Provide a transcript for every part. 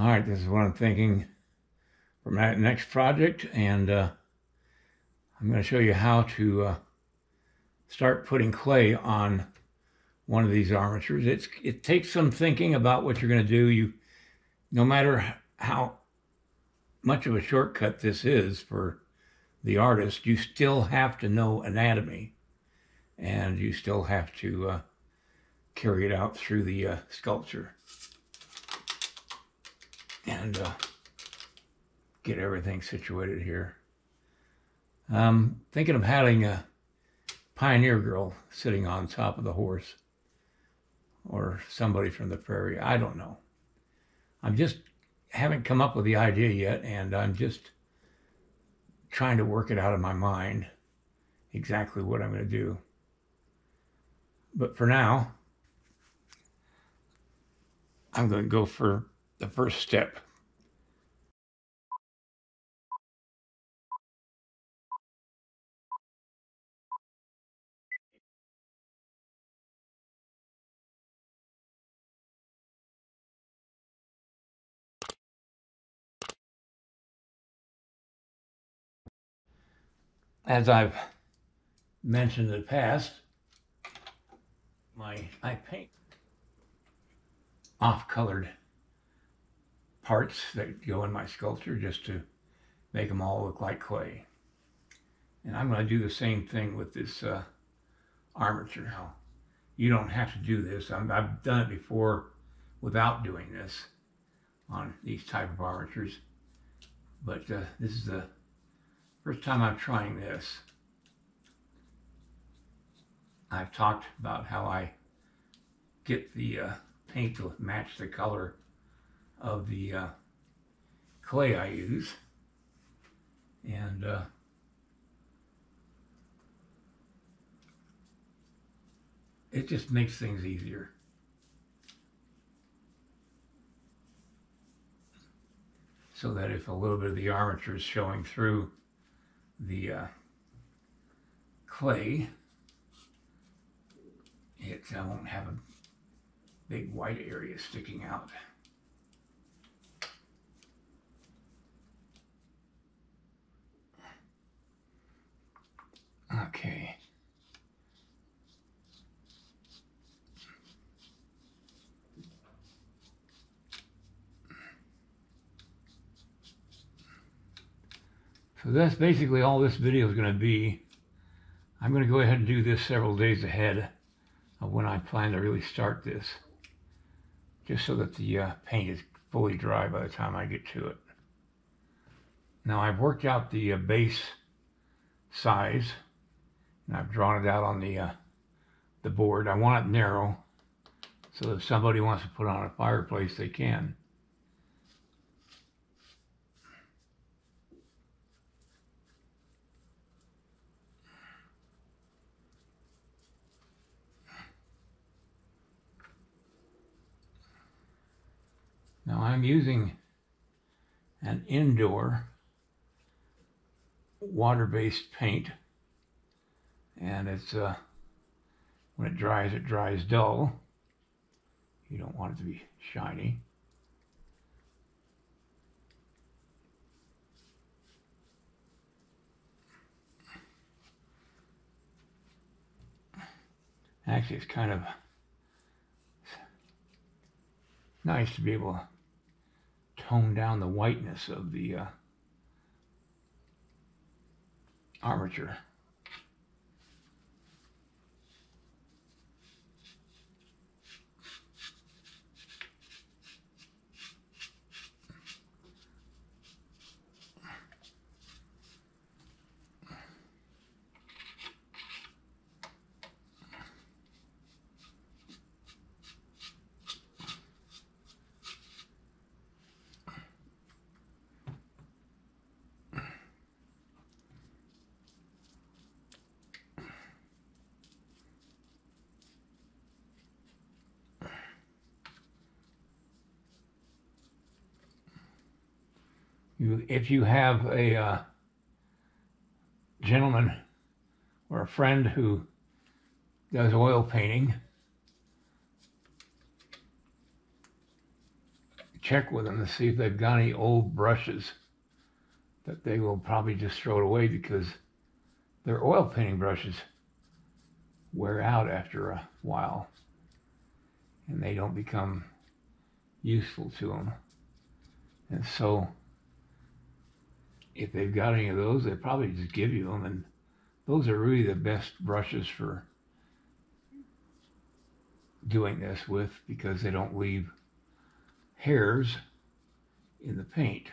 All right, this is what I'm thinking for my next project, and I'm going to show you how to start putting clay on one of these armatures. It takes some thinking about what you're going to do. No matter how much of a shortcut this is for the artist, you still have to know anatomy, and you still have to carry it out through the sculpture and get everything situated here. Thinking of having a pioneer girl sitting on top of the horse, or somebody from the prairie. I don't know. I just haven't come up with the idea yet, and I'm just trying to work it out in my mind exactly what I'm going to do. But for now, I'm going to go for the first step. As I've mentioned in the past, I paint off-colored parts that go in my sculpture just to make them all look like clay. And I'm going to do the same thing with this armature. Now, you don't have to do this. I've done it before without doing this on these type of armatures, but this is the first time I'm trying this. I've talked about how I get the paint to match the color of the clay I use, and it just makes things easier. So that if a little bit of the armature is showing through the clay, I won't have a big white area sticking out. Okay. So that's basically all this video is going to be. I'm going to go ahead and do this several days ahead of when I plan to really start this, just so that the paint is fully dry by the time I get to it. Now, I've worked out the base size, and I've drawn it out on the board. I want it narrow, so if somebody wants to put on a fireplace, they can. Now, I'm using an indoor water-based paint, and it's when it dries dull. You don't want it to be shiny. Actually, it's kind of nice to be able to tone down the whiteness of the armature. If you have a gentleman or a friend who does oil painting, check with them to see if they've got any old brushes that they will probably just throw it away because their oil painting brushes wear out after a while and they don't become useful to them. And so if they've got any of those, they probably just give you them, and those are really the best brushes for doing this with because they don't leave hairs in the paint.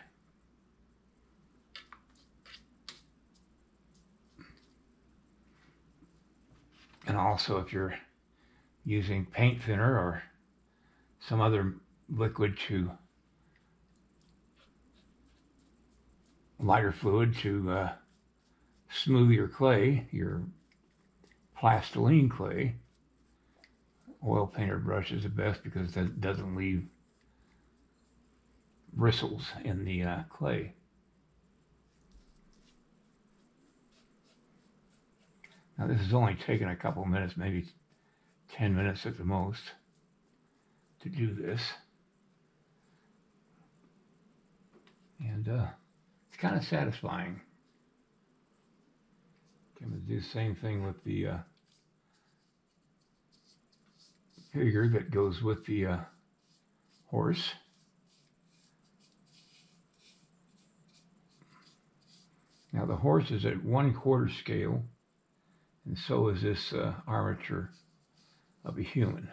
And also if you're using paint thinner or some other liquid to lighter fluid to smooth your clay, your Plasticine clay, oil painter brush is the best because that doesn't leave bristles in the clay. Now this has only taken a couple minutes, maybe 10 minutes at the most, to do this. And it's kind of satisfying. I'm going to do the same thing with the figure that goes with the horse. Now the horse is at 1/4 scale, and so is this armature of a human.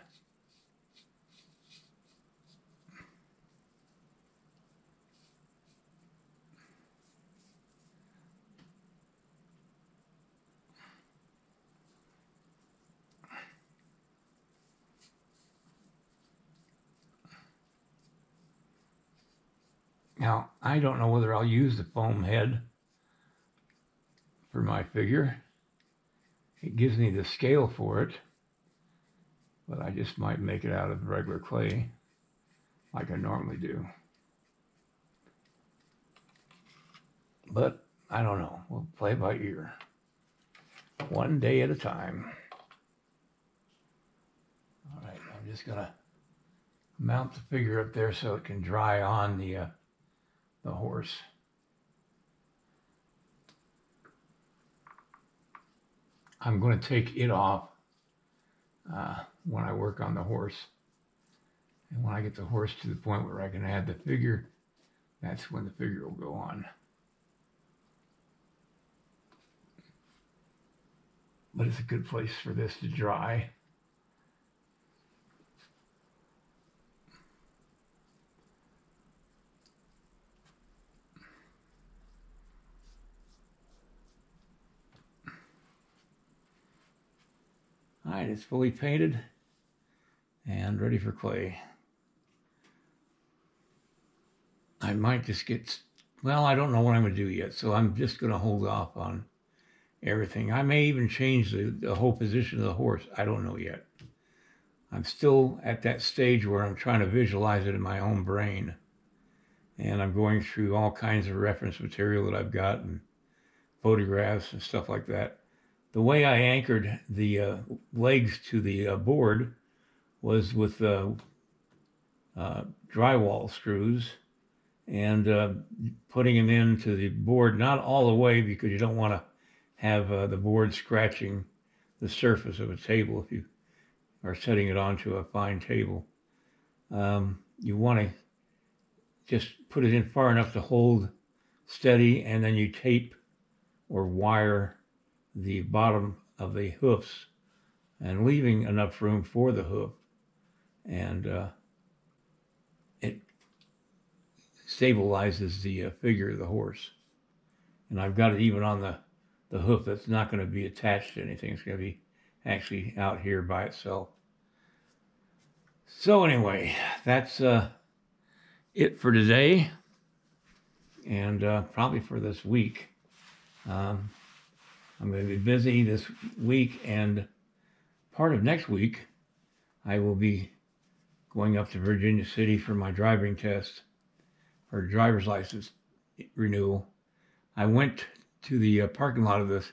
Now, I don't know whether I'll use the foam head for my figure. It gives me the scale for it, but I just might make it out of regular clay like I normally do. But I don't know. We'll play by ear. One day at a time. All right, I'm just going to mount the figure up there so it can dry on the horse. I'm going to take it off when I work on the horse. And when I get the horse to the point where I can add the figure, that's when the figure will go on. But it's a good place for this to dry. All right, it's fully painted and ready for clay. I might just get, well, I don't know what I'm going to do yet, so I'm just going to hold off on everything. I may even change the whole position of the horse. I don't know yet. I'm still at that stage where I'm trying to visualize it in my own brain. And I'm going through all kinds of reference material that I've got and photographs and stuff like that. The way I anchored the legs to the board was with drywall screws and putting them into the board, not all the way because you don't want to have the board scratching the surface of a table if you are setting it onto a fine table. You want to just put it in far enough to hold steady, and then you tape or wire the bottom of the hoofs and leaving enough room for the hoof, and it stabilizes the figure of the horse. And I've got it even on the hoof that's not going to be attached to anything. It's going to be actually out here by itself. So anyway, that's it for today, and probably for this week. I'm going to be busy this week, and part of next week I will be going up to Virginia City for my driving test or driver's license renewal. I went to the parking lot of this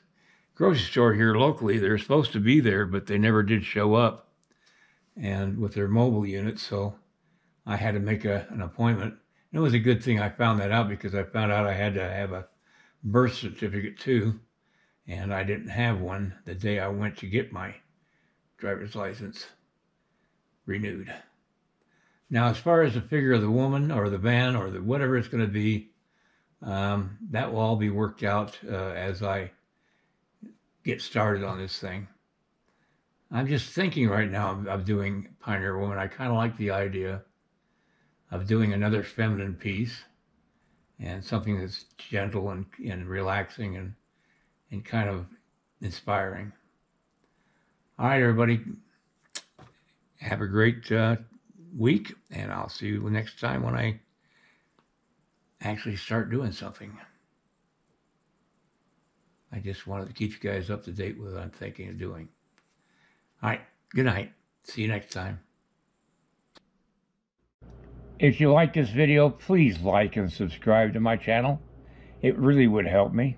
grocery store here locally. They're supposed to be there, but they never did show up and with their mobile unit, so I had to make an appointment. And it was a good thing I found that out, because I found out I had to have a birth certificate too, and I didn't have one the day I went to get my driver's license renewed. Now, as far as the figure of the woman or the van or the whatever it's going to be, that will all be worked out as I get started on this thing. I'm just thinking right now of doing Pioneer Woman. I kind of like the idea of doing another feminine piece, and something that's gentle and relaxing and kind of inspiring. All right, everybody, have a great week, and I'll see you next time when I actually start doing something. I just wanted to keep you guys up to date with what I'm thinking of doing. All right, good night. See you next time. If you like this video, please like and subscribe to my channel. It really would help me.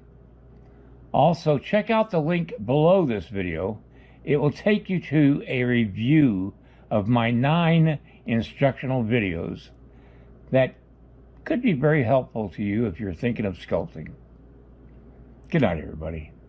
Also, check out the link below this video. It will take you to a review of my 9 instructional videos that could be very helpful to you if you're thinking of sculpting. Good night, everybody.